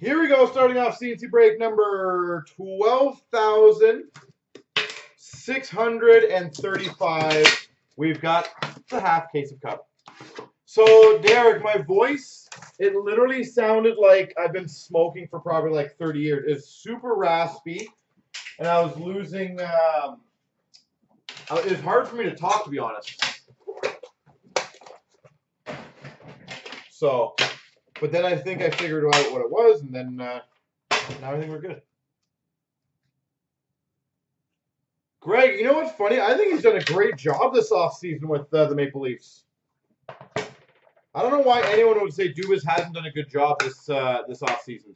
Here we go, starting off CNC break number 12,635. We've got the half case of Cup. So, Derek, my voice, it literally sounded like I've been smoking for probably like 30 years. It's super raspy, and I was losing, it's hard for me to talk, to be honest. So, but then I think I figured out what it was, and then now I think we're good. Greg, you know what's funny? I think he's done a great job this offseason with the Maple Leafs. I don't know why anyone would say Dubas hasn't done a good job this this offseason.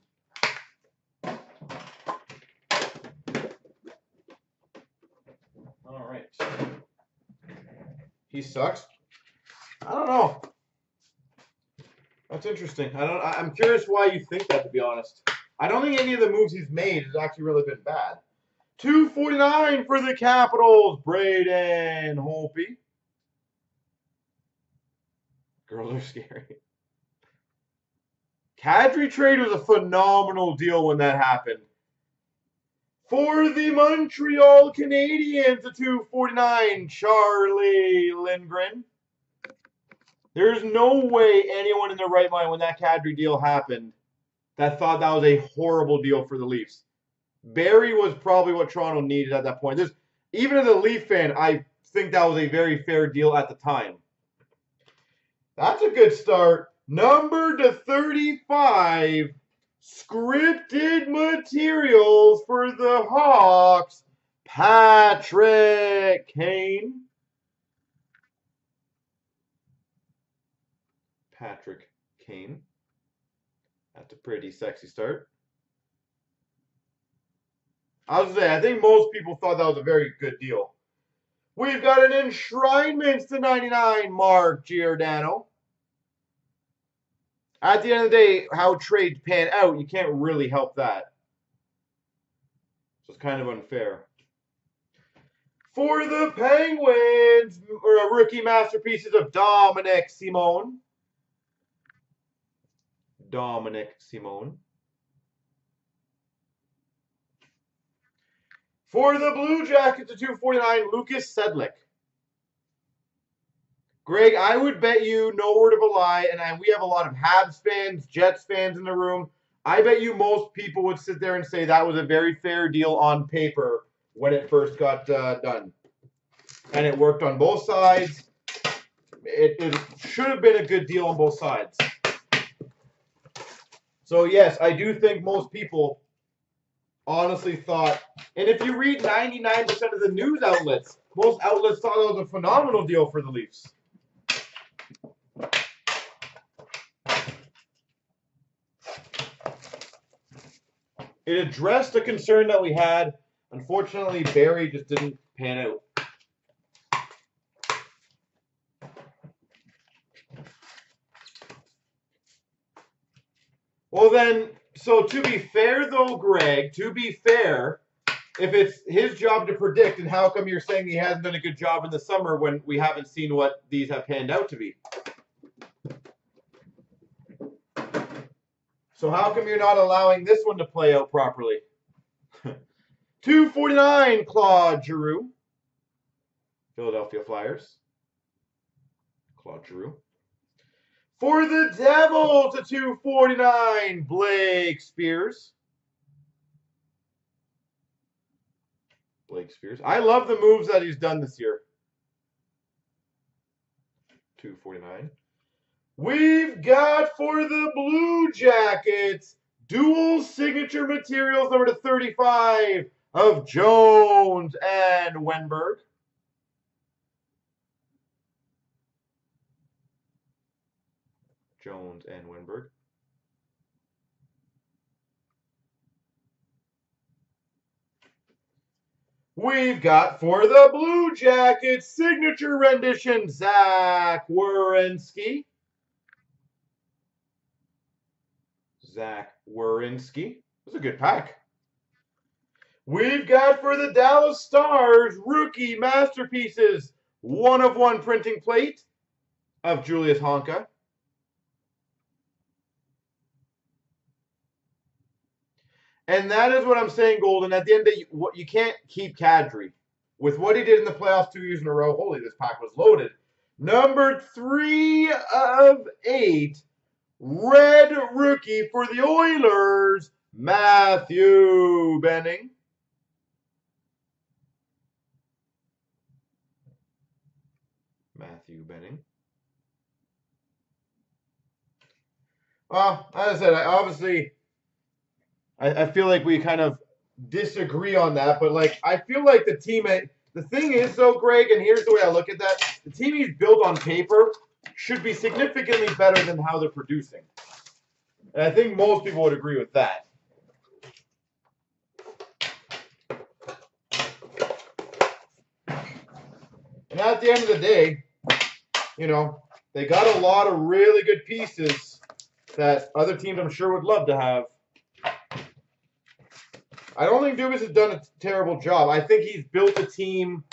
All right. He sucks. I don't know. That's interesting. I'm curious why you think that, to be honest. I don't think any of the moves he's made has actually really been bad. 249 for the Capitals, Braden Holtby. Girls are scary. Kadri trade was a phenomenal deal when that happened. For the Montreal Canadiens, the 249, Charlie Lindgren. There's no way anyone in their right mind when that Kadri deal happened that thought that was a horrible deal for the Leafs. Barry was probably what Toronto needed at that point. Even as a Leaf fan, I think that was a very fair deal at the time. That's a good start. Number to 35, scripted materials for the Hawks, Patrick Kane. Patrick Kane. That's a pretty sexy start. I was gonna say, I think most people thought that was a very good deal. We've got an enshrinement to 99, Mark Giordano. At the end of the day, how trades pan out, you can't really help that. So it's kind of unfair. For the Penguins, rookie masterpieces of Dominic Simone. For the Blue Jackets, the 249, Lucas Sedlak. Greg, I would bet you, no word of a lie, and we have a lot of Habs fans, Jets fans in the room. I bet you most people would sit there and say that was a very fair deal on paper when it first got done. And it worked on both sides. It should have been a good deal on both sides. So, yes, I do think most people honestly thought, and if you read 99% of the news outlets, most outlets thought it was a phenomenal deal for the Leafs. It addressed a concern that we had. Unfortunately, Barry just didn't pan out. Well then, so to be fair though, Greg, to be fair, if it's his job to predict, and how come you're saying he hasn't done a good job in the summer when we haven't seen what these have panned out to be? So how come you're not allowing this one to play out properly? 249, Claude Giroux. Philadelphia Flyers. Claude Giroux. For the Devils, to 249, Blake Spears. I love the moves that he's done this year. 249. We've got for the Blue Jackets, dual signature materials, number to 35 of Jones and Wenberg. We've got for the Blue Jackets, signature rendition, Zach Werenski. That's a good pack. We've got for the Dallas Stars, rookie masterpieces, 1 of 1 printing plate of Julius Honka. And that is what I'm saying, Golden. At the end of the day, you can't keep Kadri. With what he did in the playoffs 2 years in a row, holy, this pack was loaded. Number 3 of 8, red rookie for the Oilers, Matthew Benning. Well, as I said, I feel like we kind of disagree on that, but like I feel like the team, the thing is though, Greg, and here's the way I look at that, the team he's built on paper should be significantly better than how they're producing. And I think most people would agree with that. And at the end of the day, you know, they got a lot of really good pieces that other teams I'm sure would love to have. I don't think Dubas has done a terrible job. I think he's built a team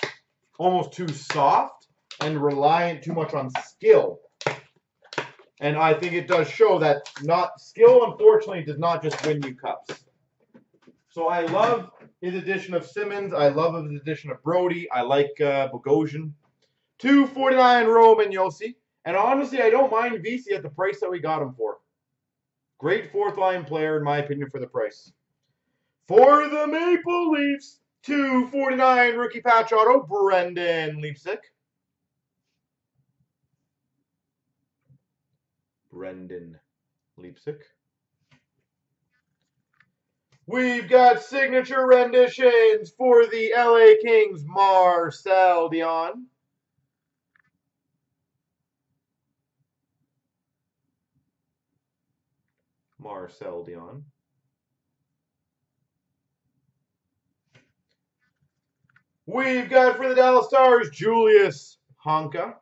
almost too soft and reliant too much on skill. And I think it does show that not skill, unfortunately, does not just win you cups. So I love his addition of Simmons. I love his addition of Brody. I like Bogosian. 249 Roman Yossi. And honestly, I don't mind Vesey at the price that we got him for. Great fourth-line player, in my opinion, for the price. For the Maple Leafs, 249 rookie patch auto, Brendan Leipsic. We've got signature renditions for the LA Kings, Marcel Dion. We've got for the Dallas Stars, Julius Honka.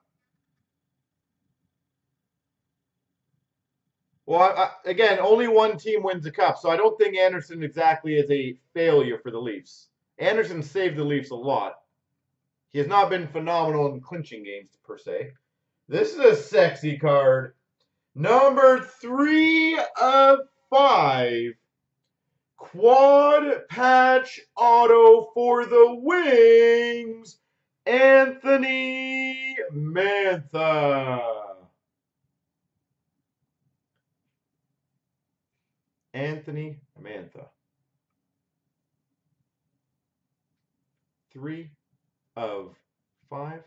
Well, again, only one team wins the cup, so I don't think Anderson exactly is a failure for the Leafs. Anderson saved the Leafs a lot. He has not been phenomenal in clinching games, per se. This is a sexy card. Number 3 of 5, quad patch auto for the Wings, Anthony Mantha. Anthony Mantha 3 of 5.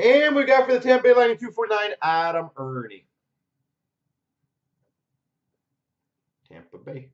And we got for the Tampa Lightning 249, Adam Ernie. Tampa Bay.